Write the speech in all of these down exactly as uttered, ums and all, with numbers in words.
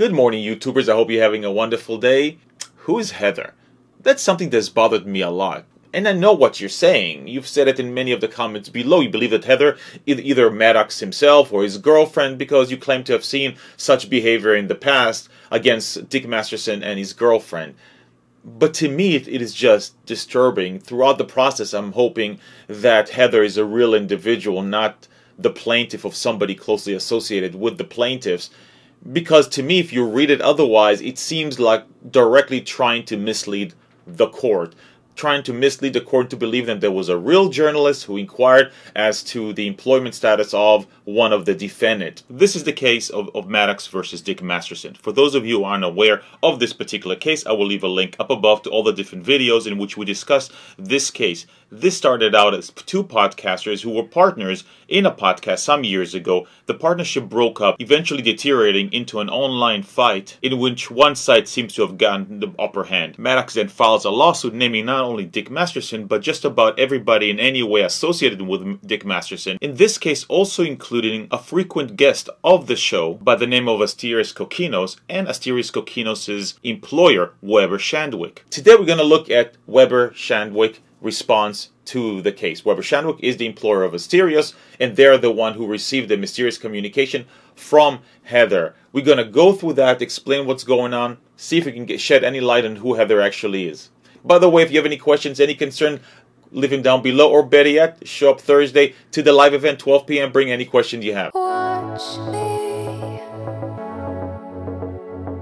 Good morning, YouTubers. I hope you're having a wonderful day. Who is Heather? That's something that's bothered me a lot. And I know what you're saying. You've said it in many of the comments below. You believe that Heather is either Maddox himself or his girlfriend because you claim to have seen such behavior in the past against Dick Masterson and his girlfriend. But to me, it, it is just disturbing. Throughout the process, I'm hoping that Heather is a real individual, not the plaintiff of somebody closely associated with the plaintiffs. Because to me, if you read it otherwise, it seems like directly trying to mislead the court. Trying to mislead the court to believe that there was a real journalist who inquired as to the employment status of one of the defendants. This is the case of, of Maddox versus Dick Masterson. For those of you who aren't aware of this particular case, I will leave a link up above to all the different videos in which we discuss this case. This started out as two podcasters who were partners in a podcast some years ago. The partnership broke up, eventually deteriorating into an online fight in which one side seems to have gotten the upper hand. Maddox then files a lawsuit naming not only Dick Masterson, but just about everybody in any way associated with Dick Masterson. In this case, also including a frequent guest of the show by the name of Asterios Kokkinos and Asterios Kokkinos' employer, Weber Shandwick. Today, we're going to look at Weber Shandwick. Response to the case. Weber Shandwick is the employer of Asterios, and they're the one who received the mysterious communication from Heather. We're going to go through that, explain what's going on, see if we can get, shed any light on who Heather actually is. By the way, if you have any questions, any concern, leave them down below, or better yet, show up Thursday to the live event, twelve p m Bring any question you have. Watch me.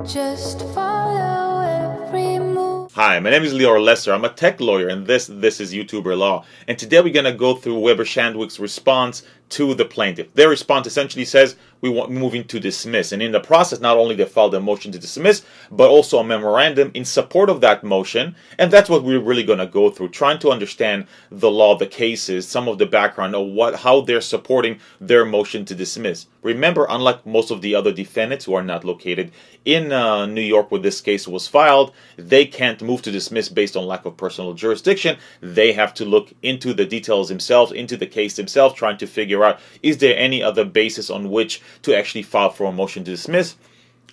Just follow every move. Hi, my name is Lior Lesser. I'm a tech lawyer, and this this is YouTuber Law. And today we're going to go through Weber Shandwick's response to the plaintiff. Their response essentially says, we want moving to dismiss. And in the process, not only they filed a motion to dismiss, but also a memorandum in support of that motion. And that's what we're really going to go through, trying to understand the law, the cases, some of the background of what, how they're supporting their motion to dismiss. Remember, unlike most of the other defendants who are not located in uh, New York where this case was filed, they can't move to dismiss based on lack of personal jurisdiction. They have to look into the details themselves, into the case themselves, trying to figure out, is there any other basis on which to actually file for a motion to dismiss.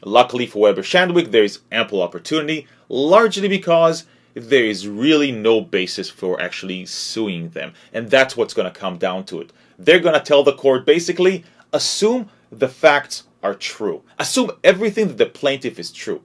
Luckily for Weber Shandwick, there is ample opportunity, largely because there is really no basis for actually suing them. And that's what's going to come down to it. They're going to tell the court, basically, assume the facts are true. Assume everything that the plaintiff is true.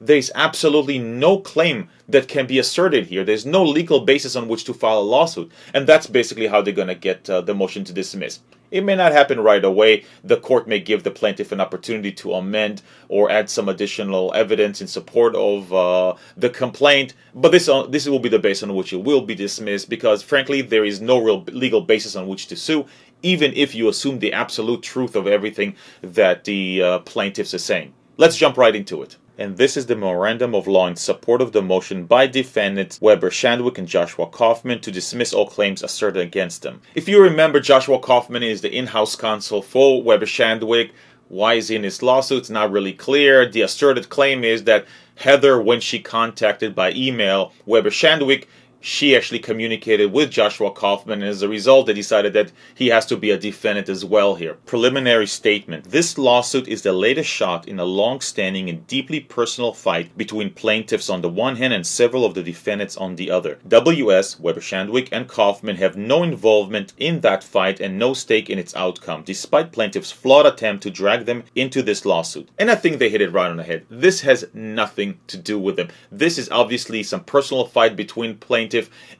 There is absolutely no claim that can be asserted here. There's no legal basis on which to file a lawsuit. And that's basically how they're going to get uh, the motion to dismiss. It may not happen right away. The court may give the plaintiff an opportunity to amend or add some additional evidence in support of uh, the complaint. But this, uh, this will be the basis on which it will be dismissed because, frankly, there is no real legal basis on which to sue, even if you assume the absolute truth of everything that the uh, plaintiffs are saying. Let's jump right into it. And this is the memorandum of law in support of the motion by defendants Weber Shandwick and Joshua Kaufman to dismiss all claims asserted against them. If you remember, Joshua Kaufman is the in-house counsel for Weber Shandwick. Why is he in his lawsuit? It's not really clear. The asserted claim is that Heather, when she contacted by email Weber Shandwick, she actually communicated with Joshua Kaufman, and as a result, they decided that he has to be a defendant as well here. Preliminary statement. This lawsuit is the latest shot in a long-standing and deeply personal fight between plaintiffs on the one hand and several of the defendants on the other. W S, Weber Shandwick, and Kaufman have no involvement in that fight and no stake in its outcome, despite plaintiffs' flawed attempt to drag them into this lawsuit. And I think they hit it right on the head. This has nothing to do with them. This is obviously some personal fight between plaintiffs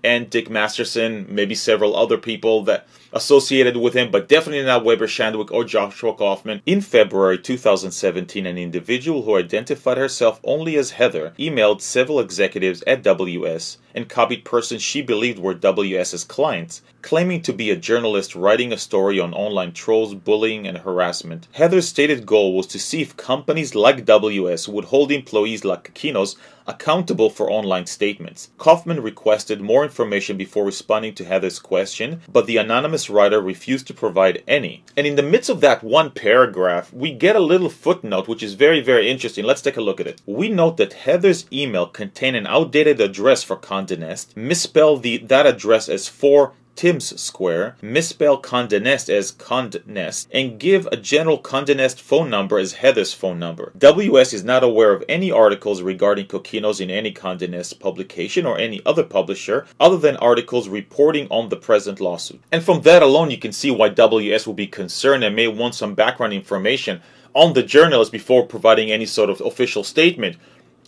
and Dick Masterson, maybe several other people that associated with him, but definitely not Weber Shandwick or Joshua Kaufman. In February two thousand seventeen, an individual who identified herself only as Heather emailed several executives at W S and copied persons she believed were W S's clients, claiming to be a journalist writing a story on online trolls, bullying, and harassment. Heather's stated goal was to see if companies like W S would hold employees like Kokkinos accountable for online statements. Kaufman requested more information before responding to Heather's question, but the anonymous writer refused to provide any. And in the midst of that one paragraph, we get a little footnote, which is very, very interesting. Let's take a look at it. We note that Heather's email contained an outdated address for Condé Nast, misspelled the, that address as four Tibbs Square, misspell Condé Nast as Condé Nast, and give a general Condé Nast phone number as Heather's phone number. W S is not aware of any articles regarding Kokkinos in any Condé Nast publication or any other publisher, other than articles reporting on the present lawsuit. And from that alone, you can see why W S will be concerned and may want some background information on the journalist before providing any sort of official statement.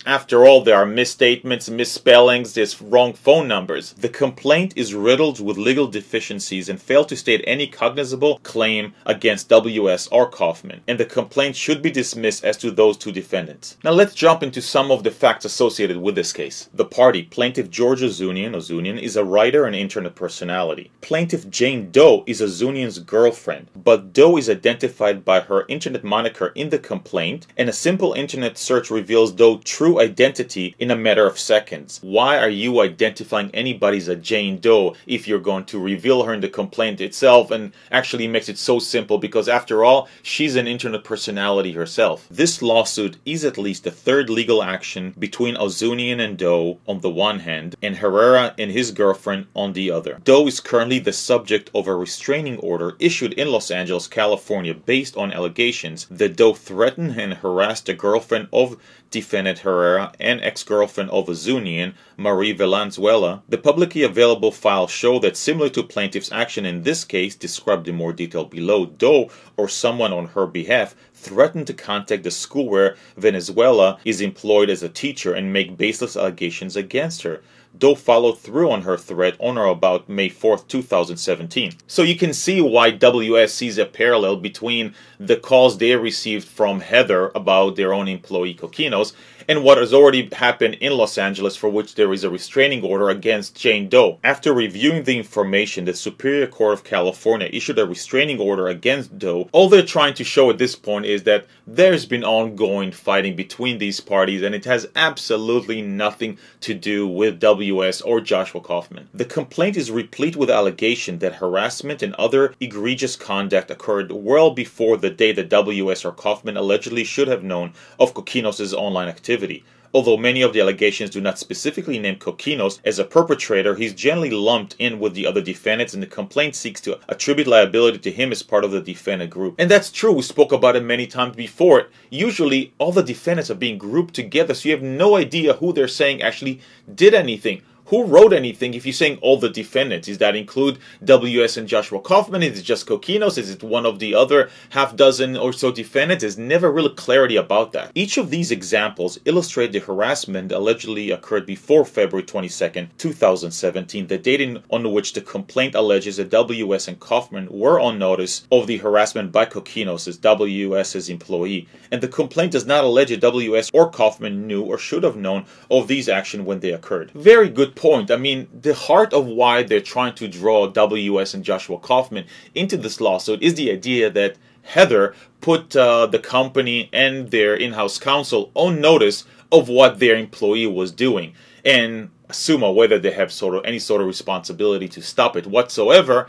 After all, there are misstatements, misspellings, there's wrong phone numbers. The complaint is riddled with legal deficiencies and failed to state any cognizable claim against W S or Kaufman, and the complaint should be dismissed as to those two defendants. Now let's jump into some of the facts associated with this case. The party, plaintiff George Ouzounian, Ouzounian is a writer and internet personality. Plaintiff Jane Doe is Ouzounian's girlfriend, but Doe is identified by her internet moniker in the complaint, and a simple internet search reveals Doe's true identity in a matter of seconds. Why are you identifying anybody as a Jane Doe if you're going to reveal her in the complaint itself? And actually makes it so simple because after all, she's an internet personality herself. This lawsuit is at least the third legal action between Ouzounian and Doe on the one hand and Herrera and his girlfriend on the other. Doe is currently the subject of a restraining order issued in Los Angeles, California based on allegations that Doe threatened and harassed the girlfriend of defendant Herrera and ex-girlfriend of Ouzounian, Marie Valenzuela. The publicly available files show that similar to plaintiff's action in this case, described in more detail below, Doe or someone on her behalf threatened to contact the school where Valenzuela is employed as a teacher and make baseless allegations against her. Doe followed through on her threat on or about May fourth, two thousand seventeen. So you can see why W S sees a parallel between the calls they received from Heather about their own employee Kokkinos and what has already happened in Los Angeles, for which there is a restraining order against Jane Doe. After reviewing the information, the Superior Court of California issued a restraining order against Doe. All they're trying to show at this point is that there's been ongoing fighting between these parties and it has absolutely nothing to do with W S. W S or Joshua Kaufman. The complaint is replete with allegation that harassment and other egregious conduct occurred well before the day that W S or Kaufman allegedly should have known of Kokkinos' online activity. Although many of the allegations do not specifically name Kokkinos as a perpetrator, he's generally lumped in with the other defendants, and the complaint seeks to attribute liability to him as part of the defendant group. And that's true, we spoke about it many times before. Usually, all the defendants are being grouped together, so you have no idea who they're saying actually did anything. Who wrote anything if you're saying all the defendants? Does that include W S and Joshua Kaufman? Is it just Kokkinos? Is it one of the other half dozen or so defendants? There's never real clarity about that. Each of these examples illustrate the harassment allegedly occurred before February twenty-second, two thousand seventeen, the date on which the complaint alleges that W S and Kaufman were on notice of the harassment by Kokkinos as W S's employee. And the complaint does not allege that W S or Kaufman knew or should have known of these actions when they occurred. Very good point. point. I mean, the heart of why they're trying to draw W S and Joshua Kaufman into this lawsuit is the idea that Heather put uh, the company and their in-house counsel on notice of what their employee was doing, and assume whether they have sort of any sort of responsibility to stop it whatsoever,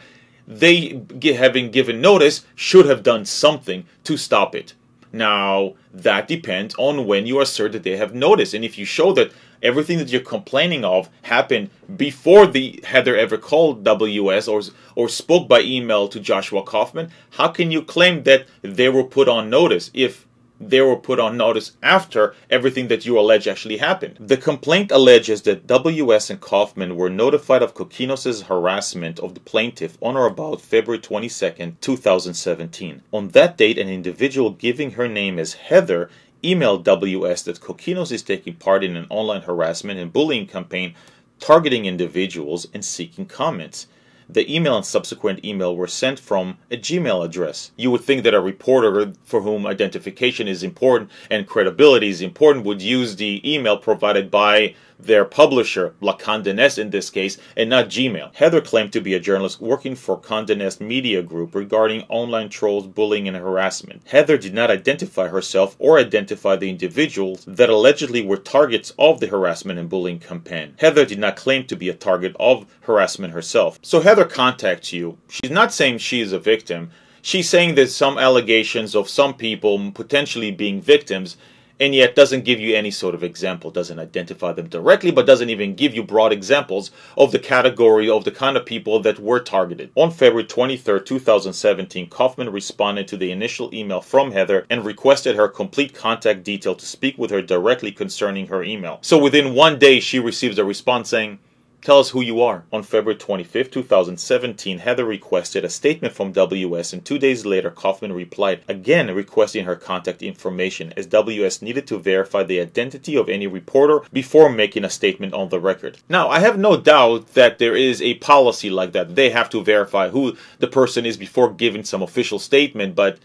they, having given notice, should have done something to stop it. Now, that depends on when you assert that they have noticed, and if you show that everything that you're complaining of happened before the Heather ever called W S or, or spoke by email to Joshua Kaufman, how can you claim that they were put on notice if they were put on notice after everything that you allege actually happened? The complaint alleges that W S and Kaufman were notified of Kokkinos' harassment of the plaintiff on or about February twenty-second, two thousand seventeen. On that date, an individual giving her name as Heather emailed W S that Kokkinos is taking part in an online harassment and bullying campaign targeting individuals and seeking comments. The email and subsequent email were sent from a Gmail address. You would think that a reporter for whom identification is important and credibility is important would use the email provided by their publisher, La Condé Nast in this case, and not Gmail. Heather claimed to be a journalist working for Condé Nast Media Group regarding online trolls, bullying, and harassment. Heather did not identify herself or identify the individuals that allegedly were targets of the harassment and bullying campaign. Heather did not claim to be a target of harassment herself. So Heather contacts you. She's not saying she is a victim. She's saying there's some allegations of some people potentially being victims, and yet doesn't give you any sort of example, doesn't identify them directly, but doesn't even give you broad examples of the category of the kind of people that were targeted. On February twenty-third, two thousand seventeen, Kaufman responded to the initial email from Heather and requested her complete contact detail to speak with her directly concerning her email. So within one day, she receives a response saying, "Tell us who you are." On February twenty-fifth, two thousand seventeen, Heather requested a statement from W S, and two days later, Kaufman replied, again requesting her contact information, as W S needed to verify the identity of any reporter before making a statement on the record. Now, I have no doubt that there is a policy like that. They have to verify who the person is before giving some official statement, but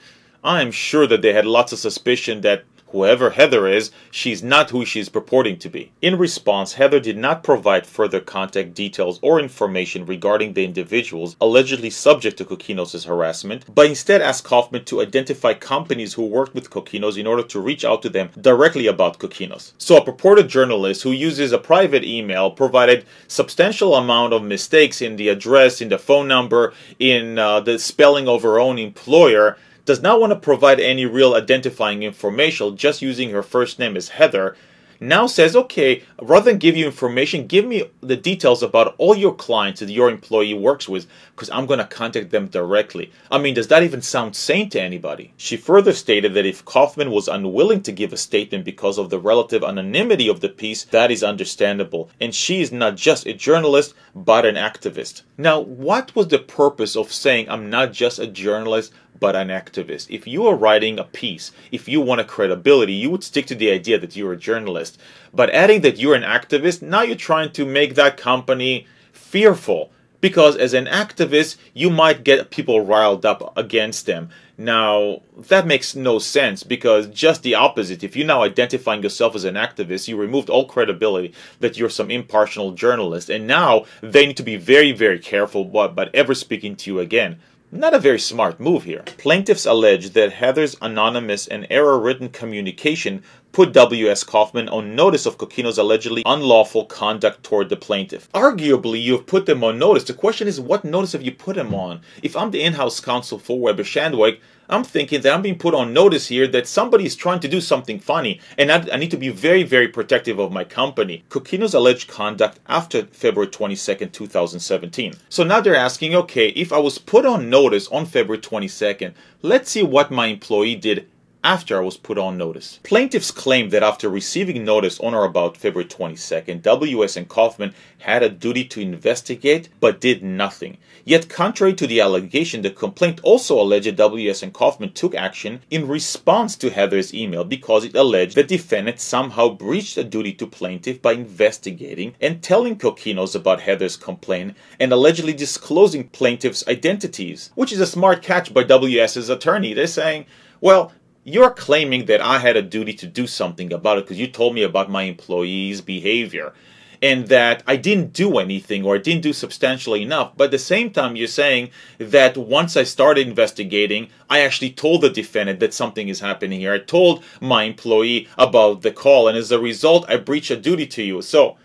I'm sure that they had lots of suspicion that whoever Heather is, she's not who she's purporting to be. In response, Heather did not provide further contact details or information regarding the individuals allegedly subject to Kokkinos' harassment, but instead asked Kaufman to identify companies who worked with Kokkinos in order to reach out to them directly about Kokkinos. So a purported journalist who uses a private email provided substantial amount of mistakes in the address, in the phone number, in uh, the spelling of her own employer, does not want to provide any real identifying information, just using her first name as Heather, now says, okay, rather than give you information, give me the details about all your clients that your employee works with, because I'm going to contact them directly. I mean, does that even sound sane to anybody? She further stated that if Kaufman was unwilling to give a statement because of the relative anonymity of the piece, that is understandable, and she is not just a journalist, but an activist. Now, what was the purpose of saying, I'm not just a journalist, but an activist? If you are writing a piece, if you want a credibility, you would stick to the idea that you're a journalist. But adding that you're an activist, now you're trying to make that company fearful, because as an activist, you might get people riled up against them. Now, that makes no sense, because just the opposite. If you're now identifying yourself as an activist, you removed all credibility that you're some impartial journalist, and now they need to be very, very careful about ever speaking to you again. Not a very smart move here. Plaintiffs allege that Heather's anonymous and error-ridden communication put W S. Kaufman on notice of Kokkinos' allegedly unlawful conduct toward the plaintiff. Arguably, you have put them on notice. The question is, what notice have you put them on? If I'm the in-house counsel for Weber Shandwick, I'm thinking that I'm being put on notice here that somebody is trying to do something funny, and I, I need to be very, very protective of my company. Kokkinos' alleged conduct after February twenty-second, two thousand seventeen. So now they're asking, okay, if I was put on notice on February twenty-second, let's see what my employee did after I was put on notice. Plaintiffs claim that after receiving notice on or about February twenty-second, W S and Kaufman had a duty to investigate but did nothing. Yet contrary to the allegation, the complaint also alleged W S and Kaufman took action in response to Heather's email, because it alleged the defendant somehow breached a duty to plaintiff by investigating and telling Kokkinos about Heather's complaint and allegedly disclosing plaintiff's identities, which is a smart catch by W S's attorney. They're saying, well, you're claiming that I had a duty to do something about it because you told me about my employee's behavior and that I didn't do anything, or I didn't do substantially enough. But at the same time, you're saying that once I started investigating, I actually told the defendant that something is happening here. I told my employee about the call, and as a result, I breached a duty to you. So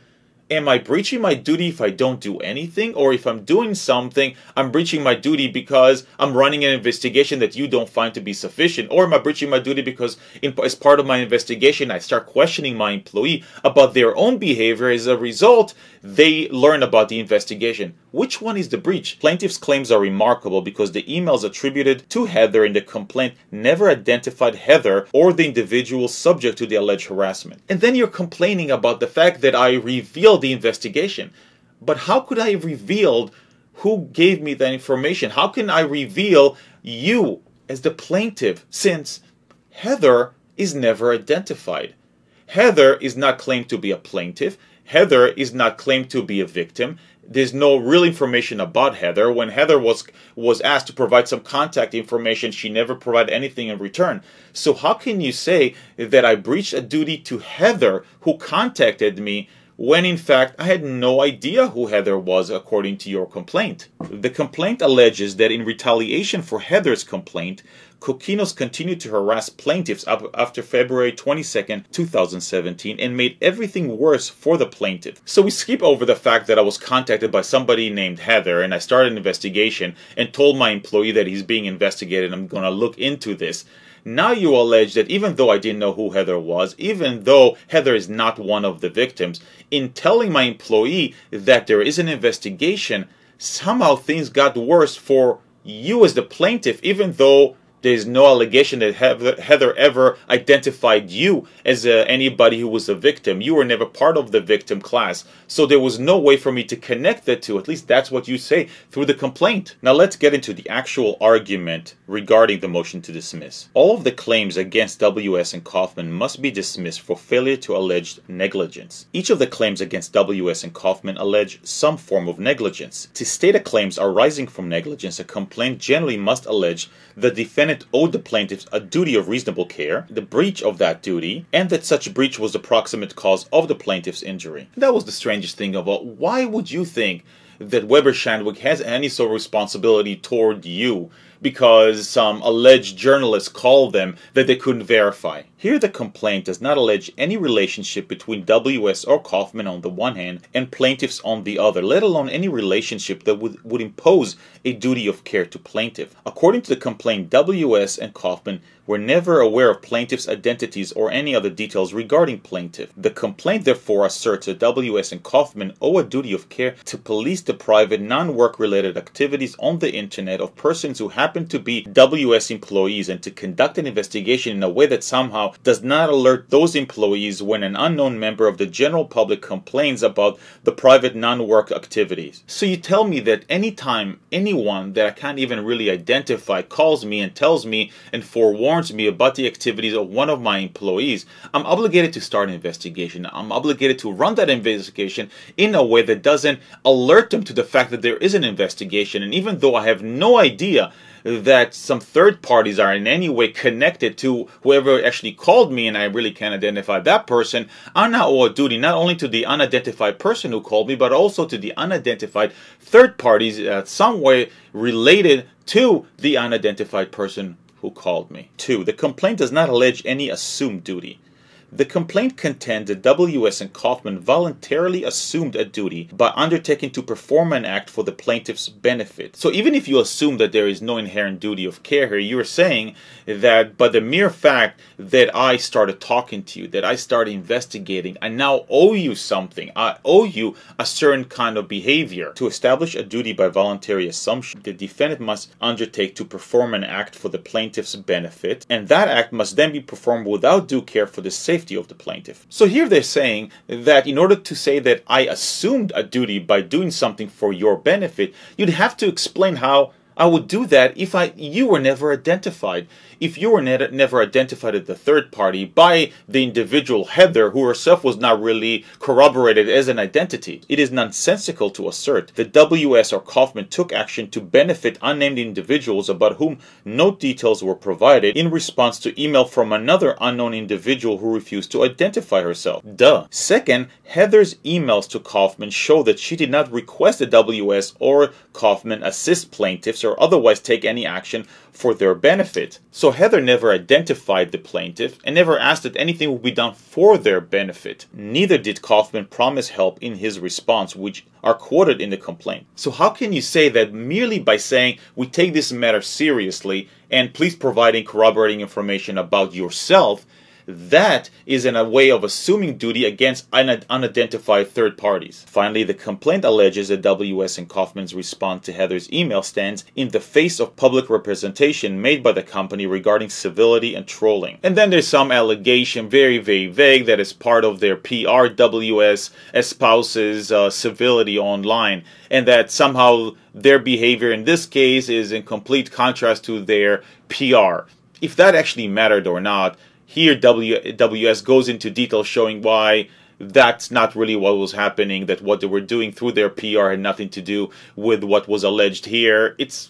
am I breaching my duty if I don't do anything? Or if I'm doing something, I'm breaching my duty because I'm running an investigation that you don't find to be sufficient? Or am I breaching my duty because in, as part of my investigation, I start questioning my employee about their own behavior? As a result, they learn about the investigation. Which one is the breach? Plaintiff's claims are remarkable because the emails attributed to Heather in the complaint never identified Heather or the individual subject to the alleged harassment. And then you're complaining about the fact that I revealed the investigation. But how could I have revealed who gave me that information? How can I reveal you as the plaintiff, since Heather is never identified? Heather is not claimed to be a plaintiff. Heather is not claimed to be a victim. There's no real information about Heather. When Heather was was asked to provide some contact information, she never provided anything in return. So how can you say that I breached a duty to Heather, who contacted me, when in fact I had no idea who Heather was, according to your complaint? The complaint alleges that in retaliation for Heather's complaint, Kokkinos continued to harass plaintiffs up after February twenty-second, two thousand seventeen, and made everything worse for the plaintiff. So we skip over the fact that I was contacted by somebody named Heather, and I started an investigation and told my employee that he's being investigated and I'm going to look into this. Now you allege that even though I didn't know who Heather was, even though Heather is not one of the victims, in telling my employee that there is an investigation, somehow things got worse for you as the plaintiff, even though there is no allegation that Heather ever identified you as uh, anybody who was a victim. You were never part of the victim class. So there was no way for me to connect the two. At least that's what you say through the complaint. Now let's get into the actual argument regarding the motion to dismiss. All of the claims against W S and Kaufman must be dismissed for failure to allege negligence. Each of the claims against W S and Kaufman allege some form of negligence. To state a claims arising from negligence, a complaint generally must allege the defendant owed the plaintiffs a duty of reasonable care, the breach of that duty, and that such breach was the proximate cause of the plaintiff's injury. That was the strangest thing of all. Why would you think that Weber Shandwick has any sort of responsibility toward you because some alleged journalist called them that they couldn't verify? Here the complaint does not allege any relationship between W S or Kaufman on the one hand and plaintiffs on the other, let alone any relationship that would, would impose a duty of care to plaintiff. According to the complaint, W S and Kaufman were never aware of plaintiff's identities or any other details regarding plaintiff. The complaint therefore asserts that W S and Kaufman owe a duty of care to police the private, non-work related activities on the internet of persons who happen to be W S employees and to conduct an investigation in a way that somehow does not alert those employees when an unknown member of the general public complains about the private non-work activities. So you tell me that anytime anyone that I can't even really identify calls me and tells me and forewarns me about the activities of one of my employees, I'm obligated to start an investigation. I'm obligated to run that investigation in a way that doesn't alert them to the fact that there is an investigation. And even though I have no idea that some third parties are in any way connected to whoever actually called me, and I really can't identify that person, I now owe a duty not only to the unidentified person who called me, but also to the unidentified third parties that some way related to the unidentified person who called me. Two, the complaint does not allege any assumed duty. The complaint contends that W S and Kaufman voluntarily assumed a duty by undertaking to perform an act for the plaintiff's benefit. So even if you assume that there is no inherent duty of care here, you're saying that by the mere fact that I started talking to you, that I started investigating, I now owe you something. I owe you a certain kind of behavior. To establish a duty by voluntary assumption, the defendant must undertake to perform an act for the plaintiff's benefit, and that act must then be performed without due care for the safety of the plaintiff. So here they're saying that in order to say that I assumed a duty by doing something for your benefit, you'd have to explain how I would do that if I you were never identified. If you were ne never identified as the third party by the individual Heather, who herself was not really corroborated as an identity. It is nonsensical to assert that W S or Kaufman took action to benefit unnamed individuals about whom no details were provided in response to email from another unknown individual who refused to identify herself. Duh. Second, Heather's emails to Kaufman show that she did not request that W S or Kaufman assist plaintiffs or otherwise take any action for their benefit. So Heather never identified the plaintiff and never asked that anything would be done for their benefit. Neither did Kaufman promise help in his response, which are quoted in the complaint. So how can you say that merely by saying we take this matter seriously and please providing corroborating information about yourself, that is in a way of assuming duty against un unidentified third parties. Finally, the complaint alleges that W S and Kaufman's response to Heather's email stands in the face of public representation made by the company regarding civility and trolling. And then there's some allegation, very, very vague, that as part of their P R, W S espouses uh, civility online, and that somehow their behavior in this case is in complete contrast to their P R. If that actually mattered or not, here W S goes into detail showing why that's not really what was happening, that what they were doing through their P R had nothing to do with what was alleged here. It's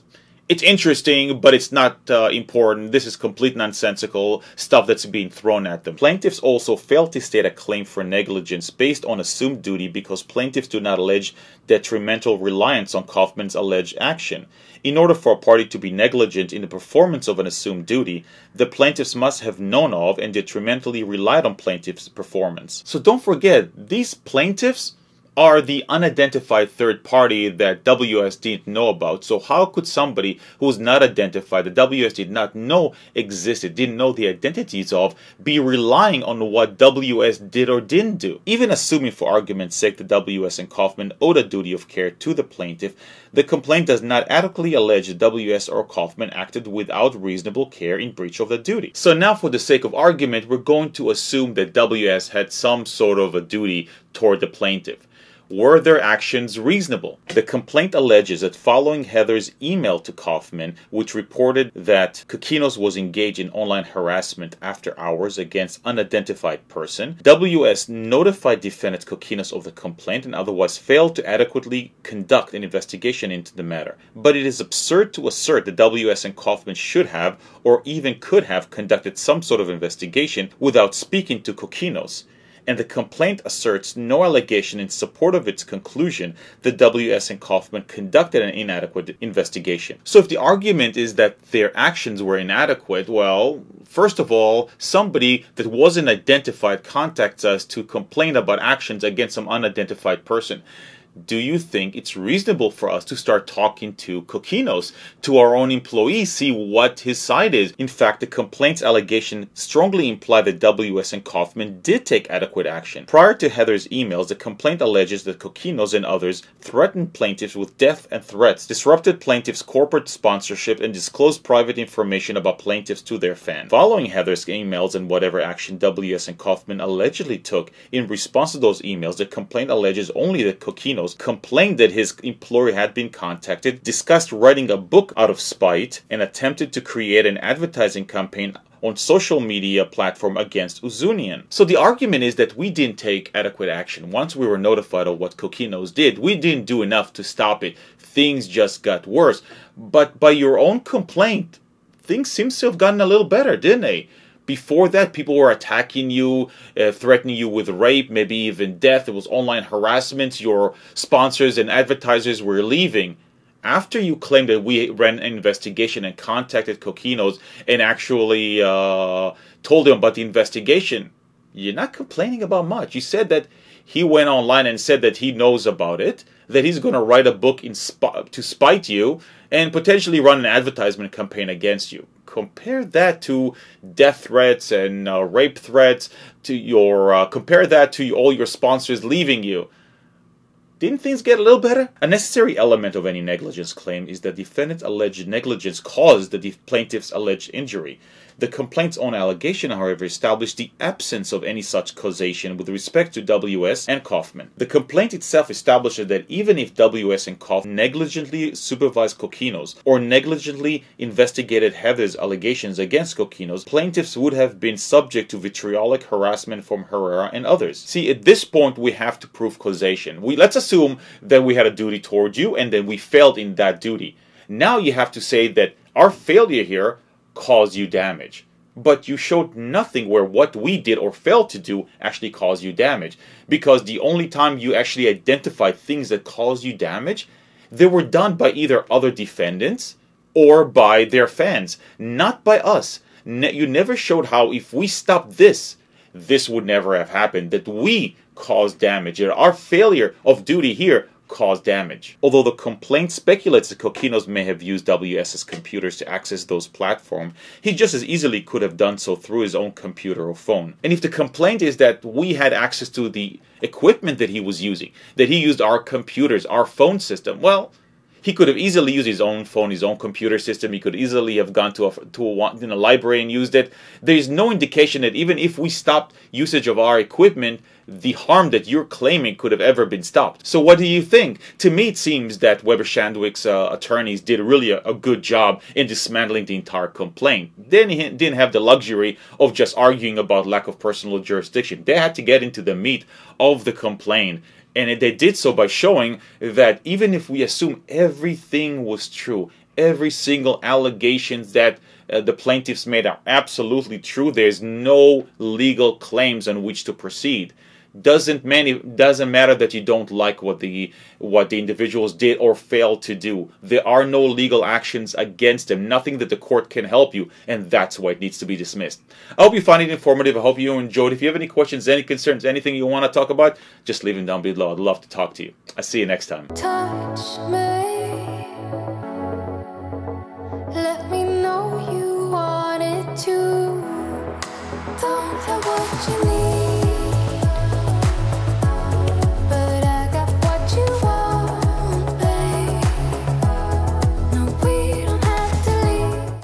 it's interesting, but it's not uh, important. This is complete nonsensical stuff that's being thrown at them. Plaintiffs also fail to state a claim for negligence based on assumed duty because plaintiffs do not allege detrimental reliance on Kaufman's alleged action. In order for a party to be negligent in the performance of an assumed duty, the plaintiffs must have known of and detrimentally relied on plaintiff's performance. So don't forget, these plaintiffs are the unidentified third party that W S didn't know about. So how could somebody who's not identified, that W S did not know existed, didn't know the identities of, be relying on what W S did or didn't do? Even assuming for argument's sake that W S and Kaufman owed a duty of care to the plaintiff, the complaint does not adequately allege that W S or Kaufman acted without reasonable care in breach of the duty. So now, for the sake of argument, we're going to assume that W S had some sort of a duty toward the plaintiff. Were their actions reasonable? The complaint alleges that following Heather's email to Kaufman, which reported that Kokkinos was engaged in online harassment after hours against unidentified person, W S notified defendant Kokkinos of the complaint and otherwise failed to adequately conduct an investigation into the matter. But it is absurd to assert that W S and Kaufman should have, or even could have, conducted some sort of investigation without speaking to Kokkinos. And the complaint asserts no allegation in support of its conclusion that W S and Kaufman conducted an inadequate investigation. So if the argument is that their actions were inadequate, well, first of all, somebody that wasn't identified contacts us to complain about actions against some unidentified person. Do you think it's reasonable for us to start talking to Kokkinos, to our own employees, see what his side is? In fact, the complaint's allegation strongly imply that W S and Kaufman did take adequate action. Prior to Heather's emails, the complaint alleges that Kokkinos and others threatened plaintiffs with death and threats, disrupted plaintiffs' corporate sponsorship, and disclosed private information about plaintiffs to their fans. Following Heather's emails and whatever action W S and Kaufman allegedly took in response to those emails, the complaint alleges only that Kokkinos complained that his employer had been contacted, discussed writing a book out of spite, and attempted to create an advertising campaign on social media platform against Ouzounian. So the argument is that we didn't take adequate action. Once we were notified of what Kokkinos did, we didn't do enough to stop it. Things just got worse. But by your own complaint, things seem to have gotten a little better, didn't they? Before that, people were attacking you, uh, threatening you with rape, maybe even death. It was online harassment. Your sponsors and advertisers were leaving. After you claimed that we ran an investigation and contacted Kokkinos and actually uh, told him about the investigation, you're not complaining about much. You said that he went online and said that he knows about it, that he's going to write a book in sp- to spite you and potentially run an advertisement campaign against you. Compare that to death threats and uh, rape threats, to your uh, compare that to all your sponsors leaving you. Didn't things get a little better? A necessary element of any negligence claim is that defendant's alleged negligence caused the plaintiff's alleged injury. The complaint's own allegation, however, established the absence of any such causation with respect to W S and Kaufman. The complaint itself establishes that even if W S and Kaufman negligently supervised Kokkinos or negligently investigated Heather's allegations against Kokkinos, plaintiffs would have been subject to vitriolic harassment from Herrera and others. See, at this point, we have to prove causation. We let's assume Assume that we had a duty toward you and that we failed in that duty. Now you have to say that our failure here caused you damage. But you showed nothing where what we did or failed to do actually caused you damage. Because the only time you actually identified things that caused you damage, they were done by either other defendants or by their fans, not by us. Ne- you never showed how if we stopped this, this would never have happened, that we caused damage. Our failure of duty here caused damage. Although the complaint speculates that Kokkinos may have used WS's computers to access those platforms, he just as easily could have done so through his own computer or phone. And if the complaint is that we had access to the equipment that he was using, that he used our computers, our phone system, well, he could have easily used his own phone, his own computer system. He could easily have gone to a, to a, in a library and used it. There is no indication that even if we stopped usage of our equipment, the harm that you're claiming could have ever been stopped. So what do you think? To me, it seems that Weber Shandwick's uh, attorneys did really a, a good job in dismantling the entire complaint. They didn't have the luxury of just arguing about lack of personal jurisdiction. They had to get into the meat of the complaint. And they did so by showing that even if we assume everything was true, every single allegations that uh, the plaintiffs made are absolutely true, there's no legal claims on which to proceed. doesn't many doesn't matter that you don't like what the what the individuals did or failed to do. There are no legal actions against them, nothing that the court can help you, and that's why it needs to be dismissed. I hope you find it informative. I hope you enjoyed. If you have any questions, any concerns, anything you want to talk about, just leave them down below. I'd love to talk to you. I'll see you next time. Touch me. Let me know you want it too. Don't tell what you need.